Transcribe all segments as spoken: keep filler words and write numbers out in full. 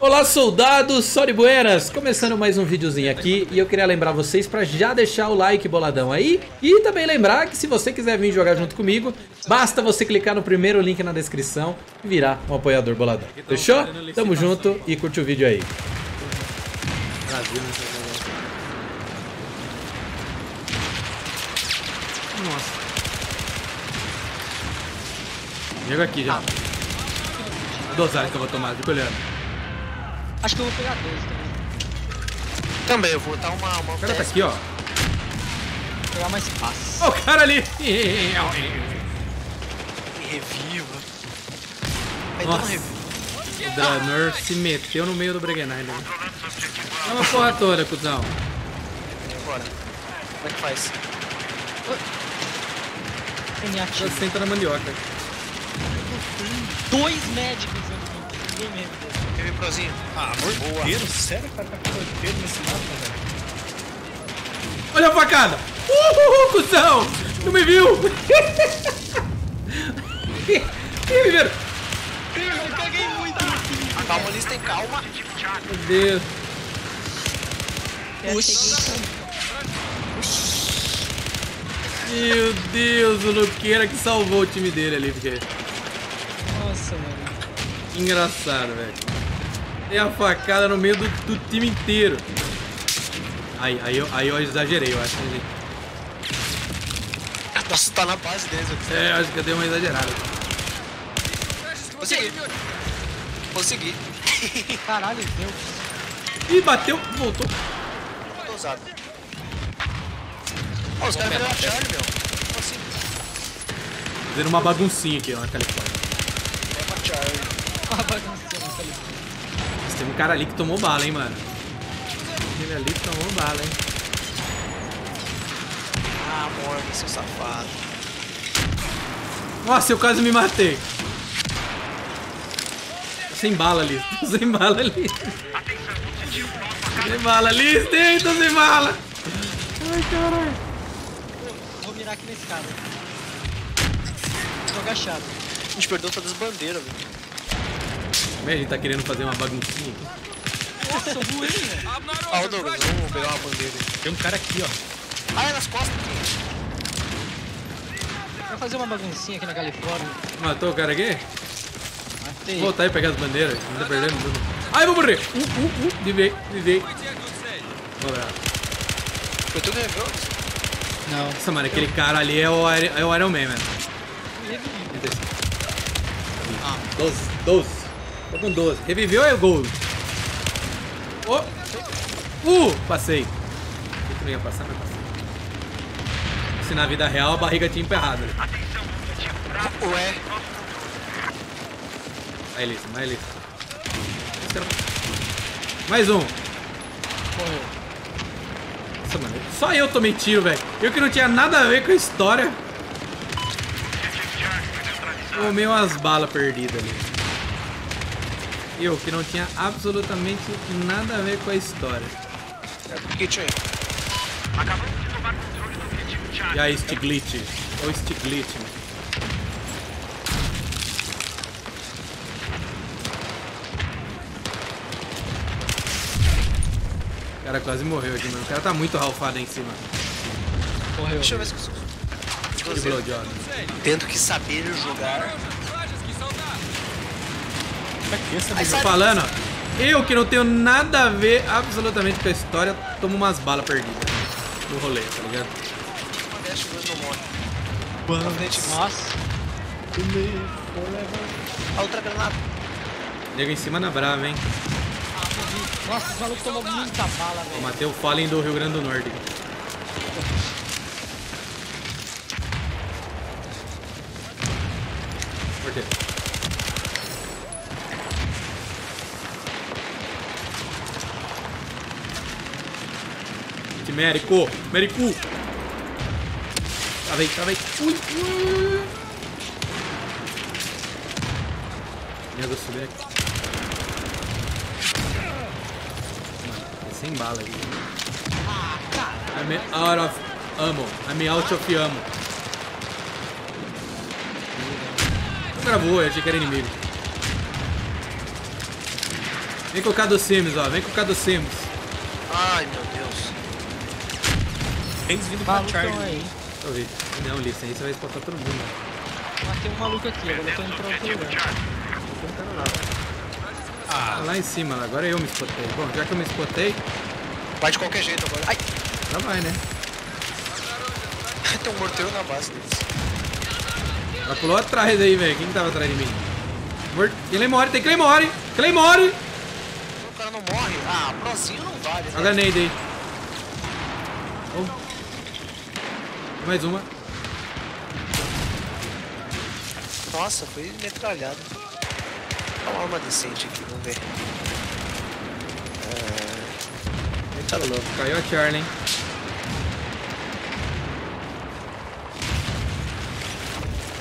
Olá soldados, só de buenas, começando mais um videozinho aqui e eu queria lembrar vocês para já deixar o like boladão aí e também lembrar que se você quiser vir jogar junto comigo, basta você clicar no primeiro link na descrição e virar um apoiador boladão, fechou? Tamo junto e curte o vídeo aí. Nossa. Chega aqui já. Dosagem que eu vou tomar, fico olhando. Acho que eu vou pegar dois também. Também, eu vou dar uma... uma o cara tá aqui, ó. Vou pegar mais espaço. Ó, o cara ali! Me reviva. Vai dar um revivo. O Draenor se meteu no meio do Breguenai, né? É uma porra toda, cuzão. Bora. Como é que faz? Eu sento na mandioca. Dois médicos eu não mesmo. Prozinho. Ah, boa. Sério, cara, tá com roteiro nesse mapa, velho. Olha a facada! Uhul, cuzão! Não me viu! Ih, me viram! Eu caguei muito! Ah, calma, eles têm calma. Meu Deus. Puxa. Meu Deus, o Luqueira que salvou o time dele ali, porque... Nossa, mano. Engraçado, velho. Tem a facada no meio do, do time inteiro. Aí, aí, eu, aí eu exagerei, eu acho. Nossa, tá na base deles. É, eu acho que eu dei uma exagerada. Consegui. Consegui. Caralho, Deus. Ih, bateu, voltou. Tô ousado. Ó, os caras viraram a Charlie, meu. Consegui. Fazendo uma baguncinha aqui, ó, na Califórnia. É uma Charlie. Uma baguncinha na Califórnia. Tem um cara ali que tomou bala, hein, mano. Ele ali que tomou bala, hein. Ah, morre, seu safado. Nossa, eu quase me matei. Sem bala ali. Sem bala ali. Sem bala ali. Tô sem bala. Ai, caralho. Vou mirar aqui nesse cara. Tô agachado. A gente perdeu todas as bandeiras, velho. A gente tá querendo fazer uma baguncinha. Nossa, eu voei, velho. Ah, o Douglas, vamos pegar uma bandeira. Tem um cara aqui, ó. Ah, é nas costas aqui. Vai fazer uma baguncinha aqui na Califórnia. Matou o cara aqui? Matei. Vou voltar e pegar as bandeiras. Não tá perdendo tudo. Ai, vou morrer. Uh, uh, uh. Divei, divei. Bora. Foi tudo nervoso? Não. Nossa, mano, aquele cara ali é o, é o Iron Man, velho. Ah, doze, doze. Tô com doze. Reviveu é gol. Oh. Uh! Passei. Eu não ia passar, mas passei. Se na vida real a barriga tinha emperrado. Ué. Vai, Elisa, vai, Elisa. Mais um. Morreu. Nossa, mano. Só eu tomei tiro, velho. Eu que não tinha nada a ver com a história. Tomei umas balas perdidas ali. Eu, que não tinha absolutamente nada a ver com a história. E aí, Stiglitz. Olha o Stiglitz. O cara quase morreu aqui, mano. O cara tá muito ralfado aí em cima. Morreu. Deixa eu ver se eu... Tendo que saber jogar... Aí, falando, eu que não tenho nada a ver absolutamente com a história, tomo umas balas perdidas no rolê, tá ligado? Nossa. A outra granada. Nego em cima na brava, hein? Nossa, o maluco tomou muita bala, velho. Matei o Fallen do Rio Grande do Norte. Por quê? Mérico, Mérico. Tá bem, tá bem. Ui, ui. Meu Deus, subi aqui. Mano, tá sem bala aqui. I'm out of ammo. I'm out of ammo. Não gravou, eu achei que era inimigo. Vem com o CaDuSiMs, ó. Vem com o CaDuSiMs. Ai, meu Deus. Tem vindo pra Charlie. Aí. Eu vi. Não, Lisson, aí você vai espantar todo mundo. Ah, tem um maluco aqui, agora eu tô indo pra outro lugar. Não tô tentando nada. Ah, lá em cima, agora eu me espotei. Bom, já que eu me espotei... Vai de qualquer jeito agora. Ai! Já vai, né? Tem um morteiro na base deles. Ela pulou atrás aí, velho. Quem que tava atrás de mim? Mort... Claymore, tem Claymore! Claymore! O cara não morre. Ah, prozinho não vale. Olha a grenade aí. Oh. Mais uma. Nossa, foi metralhado. Dá uma arma decente aqui, vamos ver. É... Eita louco. Caiu a Charlie, hein?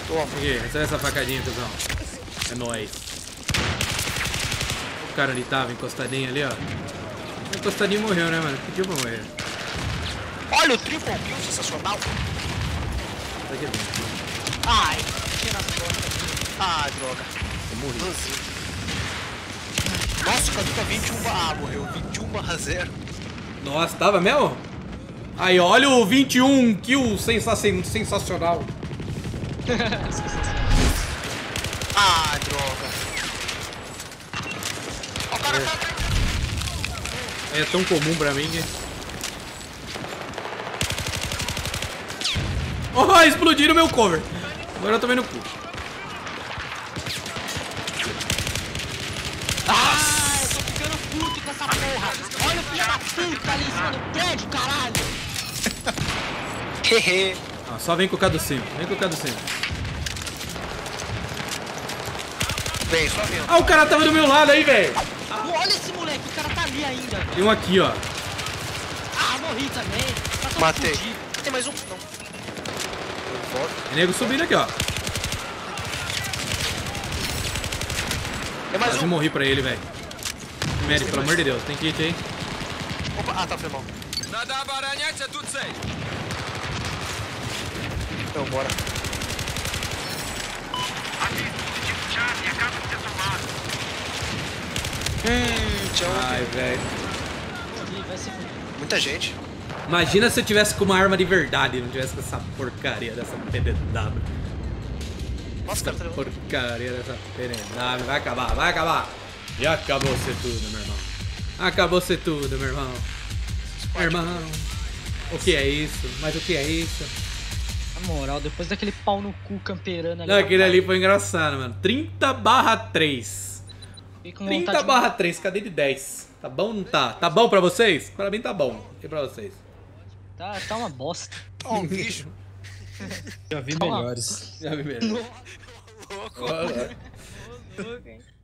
Toma. Aqui, recebe essa facadinha, pessoal. É nóis. O cara ali tava encostadinho ali, ó. Encostadinho morreu, né, mano? Pediu pra morrer. Olha o triple kill, sensacional. Tá aqui dentro. Ai, tira as costas. Ah, droga. Eu morri. Nossa, o Cadu tá vinte e um. Ah, morreu. vinte e um a zero. Nossa, tava mesmo? Aí, olha o vinte e um kill sensacional. Ah, droga. Ó, o cara é. Tá... É tão comum pra mim, né? Oh, explodiram meu cover. Agora eu tomei no cu. Ah, eu tô ficando puto com essa porra. Olha o filho da puta ali em cima do prédio, caralho. Hehe. Ah, só vem com o CaDuSiMs, vem com o CaDuSiMs. Vem, só vem. Ah, o cara tava do meu lado aí, velho. Ah, olha esse moleque, o cara tá ali ainda. Tem um aqui, ó. Ah, morri também. Tá. Matei. Fudido. Tem mais um? Não. Tem nego subindo aqui, ó. Tem mais um. Quase morri pra ele, velho. Mary, pelo amor de Deus, tem kit aí. Opa, ah, tá, foi mal. Nada обороняться, тут цель. Então, bora. Hum, tchau. Ai, velho. Muita gente. Imagina se eu tivesse com uma arma de verdade e não tivesse com essa porcaria dessa P D W. Nossa, essa porcaria dessa P D W. Vai acabar, vai acabar. Já acabou ser tudo, meu irmão. Acabou ser tudo, meu irmão. Meu irmão. O que é isso? Mas o que é isso? Na moral, depois daquele pau no cu camperando ali... Não, aquele ali foi engraçado, mano. trinta barra três. trinta barra três, cadê de dez? Tá bom ou não tá? Tá bom pra vocês? Pra mim tá bom. E pra vocês? Tá, tá uma bosta. Tá um bicho. Já vi melhores. Já vi melhores. Louco. Louco, hein?